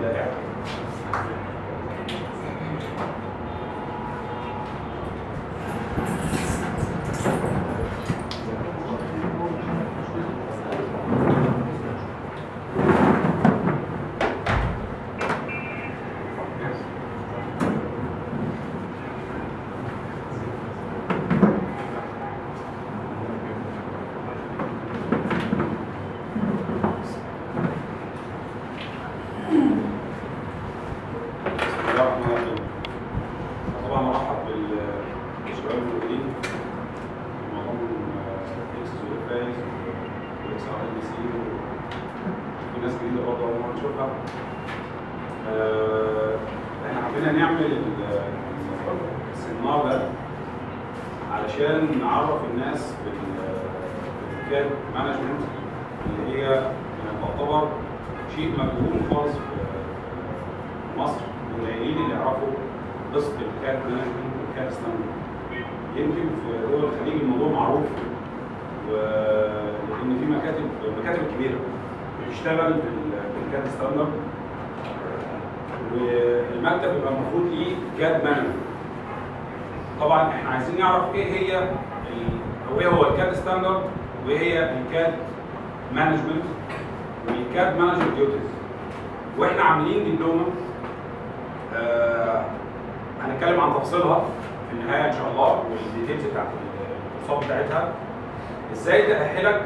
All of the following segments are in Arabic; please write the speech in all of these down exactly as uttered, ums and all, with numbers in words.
made that happen. علشان نعرف الناس بالكاد مانجمنت اللي هي تعتبر شيء مجهول خالص في مصر، قليلين اللي يعرفوا قصه الكاد مانجمنت والكاد ستاندرد. يمكن في دول الخليج الموضوع معروف، وان في مكاتب مكاتب كبيره بتشتغل بالكاد ستاندرد، والمكتب يبقى المفروض ليه كاد مانجمنت. طبعا احنا عايزين نعرف ايه هي او ايه هو الكاد ستاندرد وايه هي الكاد مانجمنت والكاد مانجر ديوتيز. واحنا عاملين دبلومه آه هنتكلم عن تفاصيلها في النهايه ان شاء الله والديتيلز بتاعت الكورسات بتاعتها، ازاي تاهلك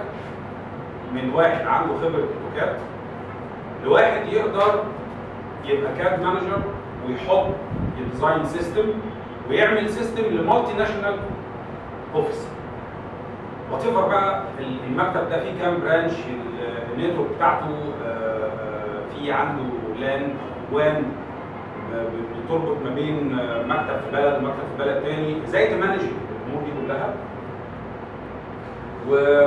من واحد عنده خبره اوتوكاد لواحد يقدر يبقى كاد مانجر ويحط الديزاين سيستم ويعمل سيستم لمالتي ناشونال اوفيس. واتيفر بقى المكتب ده فيه كام برانش، النتورك بتاعته في عنده لان وان بتربط ما بين مكتب في بلد ومكتب في بلد تاني، ازاي تمانج الامور دي كلها.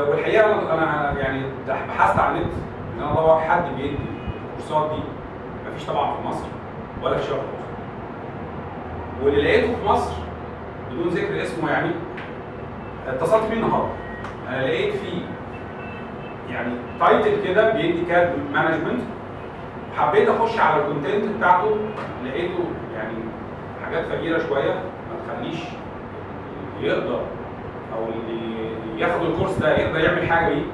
والحقيقه انا يعني بحثت على النت ان انا ادور حد بيدي الكورسات دي، مفيش طبعا في مصر ولا في شرق مصر. واللي لقيته في مصر بدون ذكر اسمه يعني اتصلت بيه النهارده، انا لقيت فيه يعني تايتل كده بيدي كاد مانجمنت، حبيت اخش على الكونتنت بتاعته لقيته يعني حاجات فقيره شويه ما تخليش يقدر او اللي ياخد الكورس ده يقدر يعمل حاجه بيه.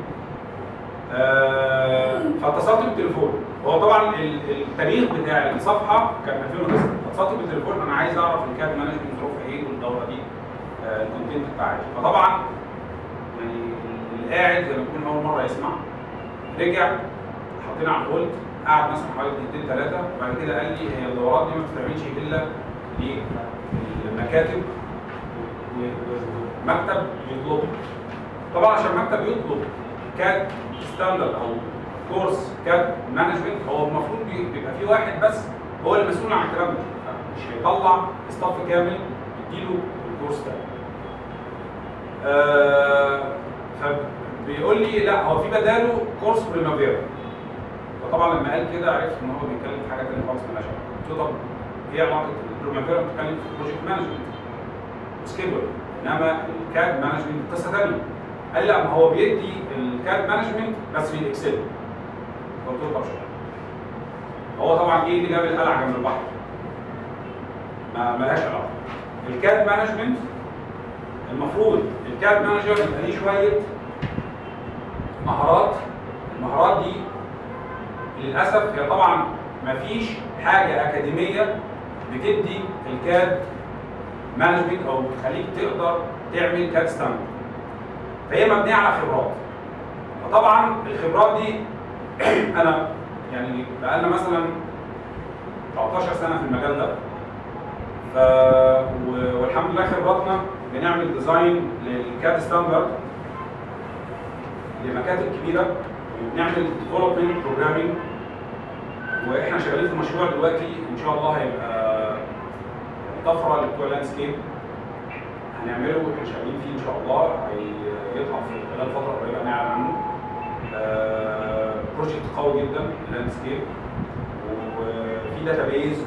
آه فاتصلت بالتليفون، هو طبعا التاريخ بتاع الصفحه كان ألفين وتسعة. اتصلت بالتليفون انا عايز اعرف الكاد مانجمنت ظروفها ايه والدوره دي آه الكونتنت بتاعتي. فطبعا يعني اللي قاعد زي ما يكون اول مره يسمع، رجع حطينا على الهولد، قعد مثلا حوالي دقيقتين ثلاثه، وبعد كده قال لي هي الدورات دي ما بتتعملش الا للمكاتب والمكتب يطلبها. طبعا عشان المكتب يطلب كاد ستاندرد او كورس كاد مانجمنت هو المفروض بيبقى في واحد بس هو المسؤول عن الكلام ده، مش هيطلع ستاف كامل يديله الكورس ده. آه فبيقول لي لا هو في بداله كورس بريمافيرا. فطبعا لما قال كده عرفت ان هو بيتكلم في حاجه ثانيه خالص مالهاش علاقه. طب ايه علاقه بريمافيرا بتتكلم في بروجكت مانجمنت وسكيبل، انما الكاد مانجمنت قصه ثانيه. قال لا ما هو بيدي الكاد مانجمنت بس بالاكسل. قلت له طب شكرا. هو طبعا ايه اللي جاب القلعه جنب البحر؟ ما مالهاش علاقه. الكاد مانجمنت المفروض الكاد مانجر يبقى ليه شويه مهارات، المهارات دي للاسف هي طبعا مفيش حاجه اكاديميه بتدي الكاد مانجمنت او بتخليك تقدر تعمل كاد ستاندرد. فهي مبنيه على خبرات. فطبعا الخبرات دي انا يعني بقالنا مثلا تسعتاشر سنه في المجال ده، ف والحمد لله خبراتنا بنعمل ديزاين للكاد ستاندرد لمكاتب كبيره، وبنعمل ديفلوبمنت بروجرامنج، واحنا شغالين في مشروع دلوقتي ان شاء الله هيبقى طفره لبتوع لاندسكيب هنعمله واحنا شغالين فيه ان شاء الله، هيطلع في خلال فتره قريبه هنعلن عنه. بروجكت قوي جدا لاندسكيب وفي داتابيز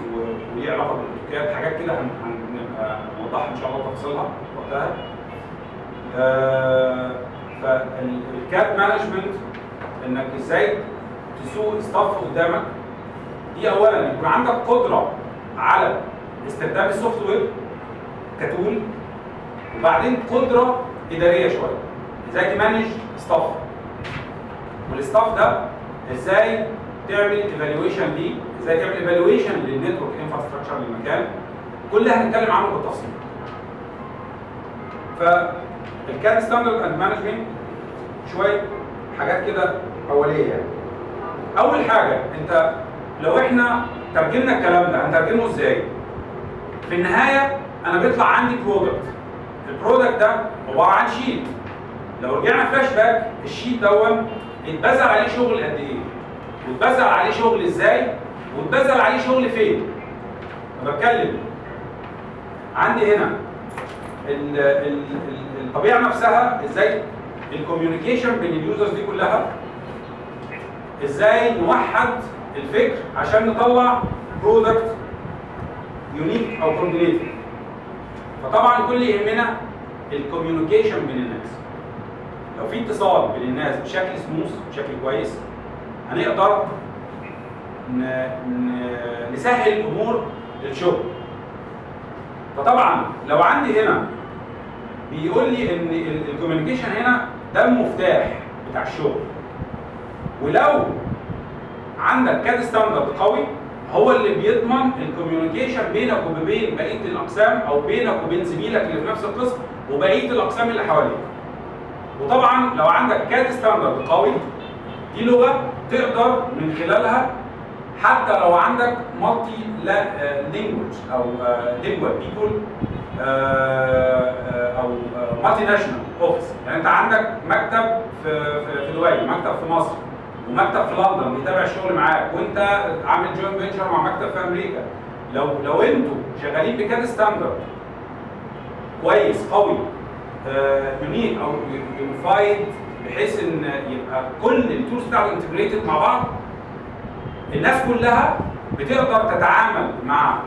وليه علاقه بالاوتوكاد، حاجات كده هنبقى نوضحها ان شاء الله تفاصيلها وقتها. آه فالكاد مانجمنت انك ازاي تسوق ستاف قدامك، دي اولا يبقى عندك قدره على استخدام السوفت وير كتول، وبعدين قدره اداريه شويه ازاي تمانج ستاف، والستاف ده ازاي تعمل ايفالويشن ليه، ازاي تعمل ايفالويشن للنتورك انفراستراكشر للمكان. كل ده هنتكلم عنه بالتفصيل. فالكاد ستاندرد اند مانجمنت شويه حاجات كده اوليه يعني. اول حاجه انت لو احنا ترجمنا الكلام ده هنترجمه ازاي؟ في النهايه انا بيطلع عندي برودكت، البرودكت ده عباره عن شيت. لو رجعنا فلاش باك الشيت دون اتبذل عليه شغل قد ايه؟ واتبذل عليه شغل ازاي؟ واتبذل عليه شغل فين؟ انا بتكلم عندي هنا ال ال الطبيعه نفسها ازاي الكوميونيكيشن بين اليوزرز دي كلها، ازاي نوحد الفكر عشان نطلع برودكت يونيك او كومبليت. فطبعا كل اللي يهمنا الكوميونيكيشن بين الناس. لو في اتصال بين الناس بشكل سموث بشكل كويس هنقدر نسهل الامور للشغل. فطبعا لو عندي هنا بيقول لي ان الكوميونيكيشن هنا ده المفتاح بتاع الشغل، ولو عندك كاد ستاندرد قوي هو اللي بيضمن الكوميونيكيشن بينك وبين بقيه الاقسام او بينك وبين زميلك اللي في نفس القسم وبقيه الاقسام اللي حواليك. وطبعا لو عندك كاد ستاندرد قوي دي لغه تقدر من خلالها حتى لو عندك مالتي لانجوج او لينجوال بيبول او مالتي ناشونال اوفيس. يعني انت عندك مكتب في في دبي، مكتب في مصر، ومكتب في لندن بيتابع الشغل معاك، وانت عامل جوين فينشر مع مكتب في امريكا. لو لو انتوا شغالين بكاد ستاندرد كويس قوي يونيك او يونيفايد بحيث ان يبقى كل التولز بتاعته انتجريتد مع بعض، الناس كلها بتقدر تتعامل مع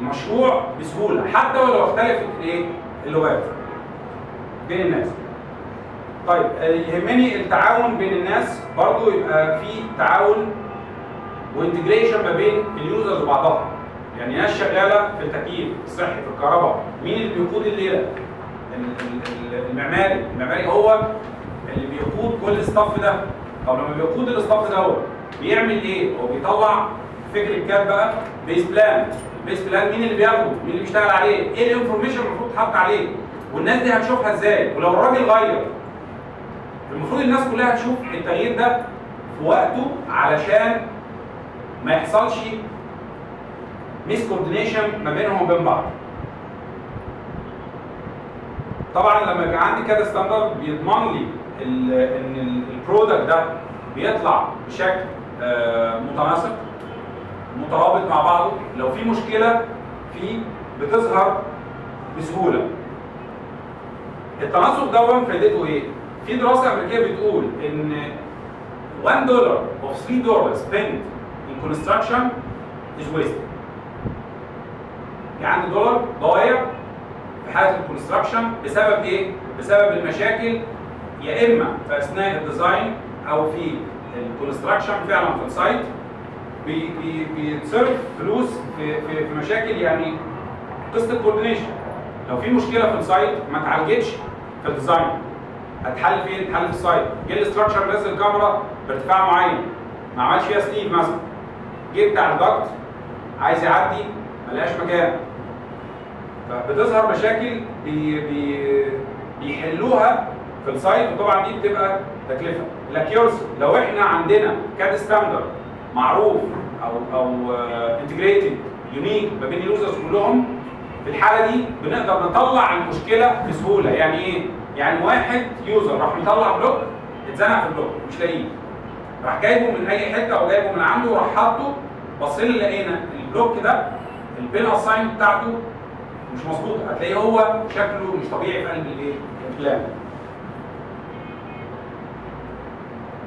المشروع بسهوله حتى ولو اختلفت ايه اللغات بين الناس. طيب يهمني التعاون بين الناس برضه، يبقى في تعاون وانتجريشن ما بين اليوزرز وبعضها. يعني ناس شغاله في التكييف، الصحي، في الكهرباء، مين اللي بيقود الليله؟ المعماري، المعماري هو اللي بيقود كل الستاف ده. طب لما بيقود الستاف ده هو بيعمل ايه؟ هو بيطلع فكره كاد بقى بيس بلان، البيس بلان مين اللي بياخده؟ مين اللي بيشتغل عليه؟ ايه الانفورميشن المفروض تتحط عليه؟ والناس دي هتشوفها ازاي؟ ولو الراجل غير المفروض الناس كلها تشوف التغيير ده في وقته علشان ما يحصلش ميس كوردينيشن ما بينهم وبين بعض. طبعا لما يبقى عندي كاد ستاندرد بيضمن لي ان البرودكت ده بيطلع بشكل متناسق مترابط مع بعضه، لو في مشكله فيه بتظهر بسهوله. التناسق ده فايدته ايه؟ في دراسه امريكيه بتقول ان one dollar of three dollars spent in construction is wasted. يعني دولار ضايع في حاله الكونستراكشن بسبب ايه؟ بسبب المشاكل يا اما في اثناء الديزاين او في الكونستراكشن فعلا في السايت، بيتصرف فلوس في, في في مشاكل. يعني قصه الكوردينيشن، لو في مشكله في السايت ما اتعالجتش في الديزاين هتحل فين؟ هتحل في السايت. جه الاستراكشر نزل كاميرا بارتفاع معين ما عملش فيها سليب مثلا، جه بتاع الضغط عايز يعدي ما لقاش مكان، فبتظهر مشاكل بي بي بيحلوها في السايت، وطبعا دي بتبقى تكلفه. الاكيورسي لو احنا عندنا كاد ستاندرد معروف او او انتجريتد يونيك ما بين اليوزرز كلهم، في الحاله دي بنقدر نطلع المشكله بسهوله. يعني ايه؟ يعني واحد يوزر راح مطلع بلوك اتزنق في البلوك مش لاقيه، راح جايبه من اي حته او جايبه من عنده وراح حاطه، بصينا لقينا البلوك ده البين اساين بتاعته مش مظبوطه، هتلاقيه هو شكله مش طبيعي في قلب الايه؟ البلان.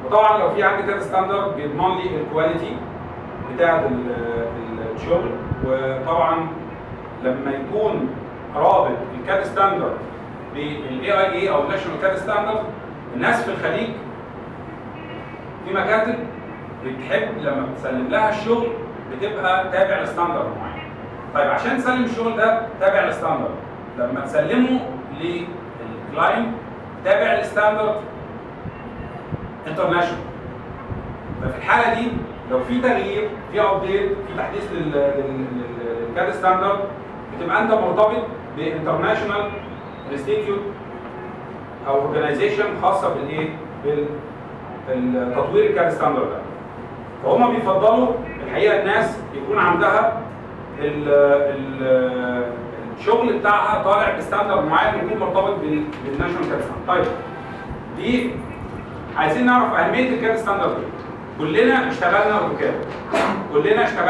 وطبعا لو في عندي كاد ستاندرد بيضمن لي الكواليتي بتاعت الشغل، وطبعا لما يكون رابط الكاد ستاندرد بالاي اي اي او الناشونال كاد ستاندرد، الناس في الخليج في مكاتب بتحب لما بتسلم لها الشغل بتبقى تابع لستاندرد معين. طيب عشان تسلم الشغل ده تابع لستاندرد، لما تسلمه للكلاينت تابع لستاندرد انترناشونال. ففي الحاله دي لو في تغيير، في ابديت، في تحديث للكاد ستاندرد، بتبقى انت مرتبط بانترناشونال انستيتيوت او اورجنايزيشن خاصه بالايه؟ بالتطوير الكاد ستاندرد ده. فهم بيفضلوا الحقيقه الناس يكون عندها ال ال الشغل بتاعها طالع بستاندرد معين ويكون مرتبط بالناشونال كاد ستاندرد. طيب دي عايزين نعرف اهميه الكاد ستاندرد. كلنا اشتغلنا اوتوكاد، كلنا اشتغلنا